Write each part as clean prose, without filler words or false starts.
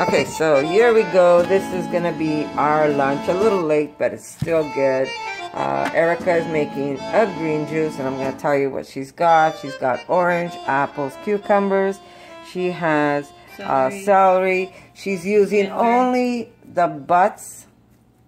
Okay, so here we go. This is gonna be our lunch. A little late, but it's still good. Erica is making a green juice, and I'm gonna tell you what she's got. She's got orange, apples, cucumbers. She has celery. She's using only the butts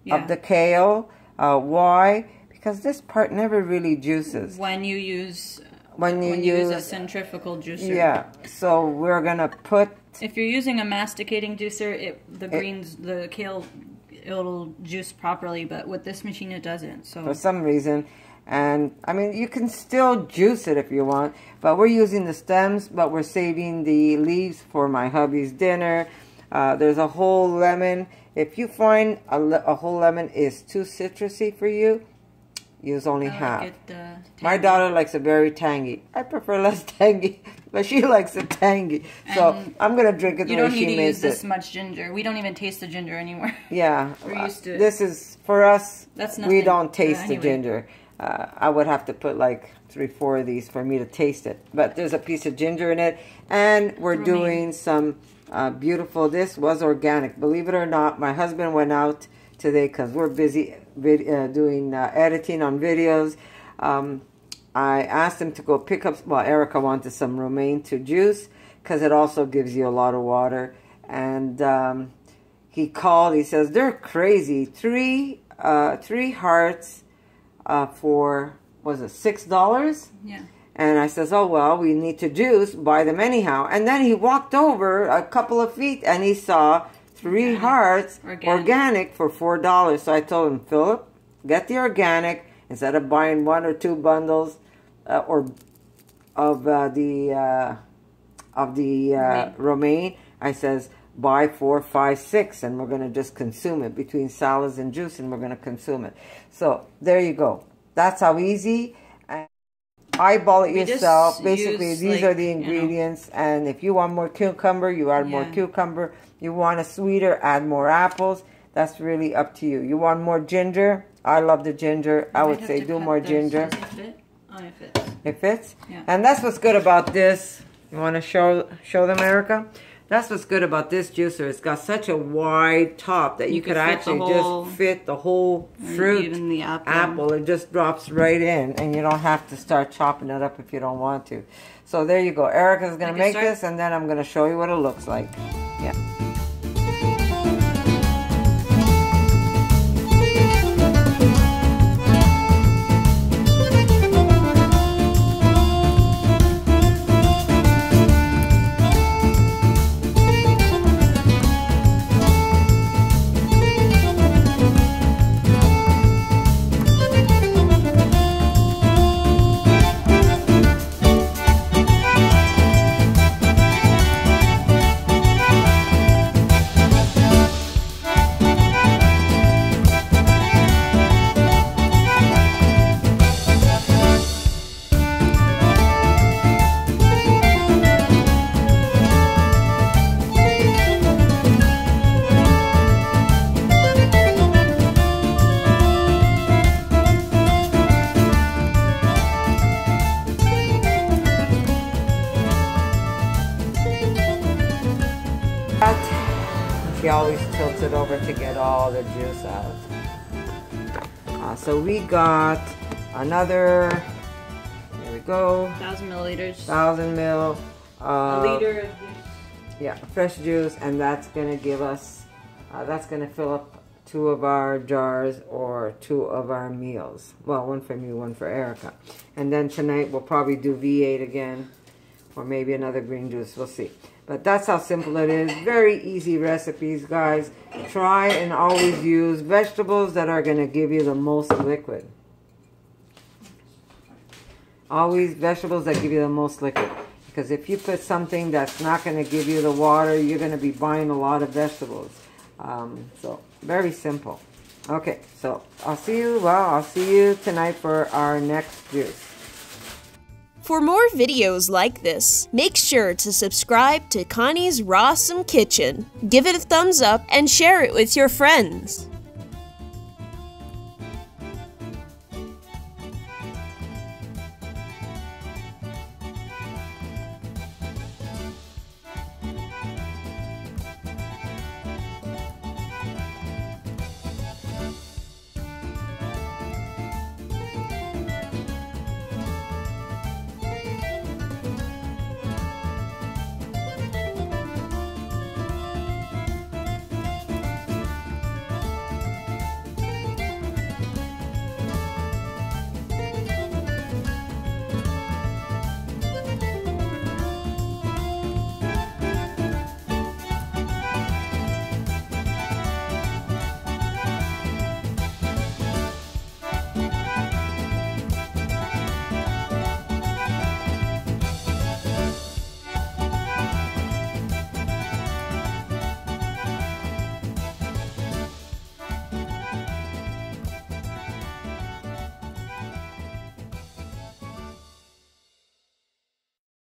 of the kale. Why? Because this part never really juices. When you use a centrifugal juicer. Yeah. So we're gonna put. If you're using a masticating juicer, the kale, it'll juice properly. But with this machine, it doesn't. So for some reason, and I mean, you can still juice it if you want. But we're using the stems, but we're saving the leaves for my hubby's dinner. There's a whole lemon. If you find a whole lemon is too citrusy for you, use only half. My daughter likes it very tangy. I prefer less tangy, but she likes it tangy. So and I'm going to drink it the way she makes it. You don't need to use this much ginger. We don't even taste the ginger anymore. Yeah. We're used to it. This is, for us, we don't taste the ginger. I would have to put like 3 or 4 of these for me to taste it. But there's a piece of ginger in it. And we're doing some beautiful, this was organic. Believe it or not, my husband went out today because we're busy doing editing on videos. I asked him to go pick up, well, Erica wanted some romaine to juice because it also gives you a lot of water. And he called, he says, they're crazy. Three hearts for, was it $6? Yeah. And I says, oh, well, we need to juice, buy them anyhow. And then he walked over a couple of feet and he saw 3 hearts organic for $4. So I told him, Philip, get the organic instead of buying 1 or 2 bundles of the romaine. I says, buy 4, 5, 6, and we're gonna just consume it between salads and juice, and we're gonna consume it. So there you go. That's how easy. Eyeball it yourself. Basically, these are the ingredients, and if you want more cucumber, you add more cucumber. You want a sweeter, add more apples. That's really up to you. You want more ginger? I love the ginger. I would say do more ginger. It fits. Yeah. And that's what's good about this. You want to show them, Erica? That's what's good about this juicer. It's got such a wide top that you could actually just fit the whole fruit, even the apple. It just drops right in, and you don't have to start chopping it up if you don't want to. So there you go. Erica's going to make this, and then I'm going to show you what it looks like. Yeah. She always tilts it over to get all the juice out. So we got another, there we go. 1,000 milliliters. 1,000 mil. A liter of juice. Yeah, fresh juice, and that's going to give us, that's going to fill up 2 of our jars or 2 of our meals. Well, 1 for me, 1 for Erica. And then tonight we'll probably do V8 again, or maybe another green juice, we'll see. But that's how simple it is. Very easy recipes, guys. Try and always use vegetables that are going to give you the most liquid. Always vegetables that give you the most liquid. Because if you put something that's not going to give you the water, you're going to be buying a lot of vegetables. So, very simple. Okay, so I'll see you tonight for our next juice. For more videos like this, make sure to subscribe to Connie's Rawsome Kitchen, give it a thumbs up, and share it with your friends.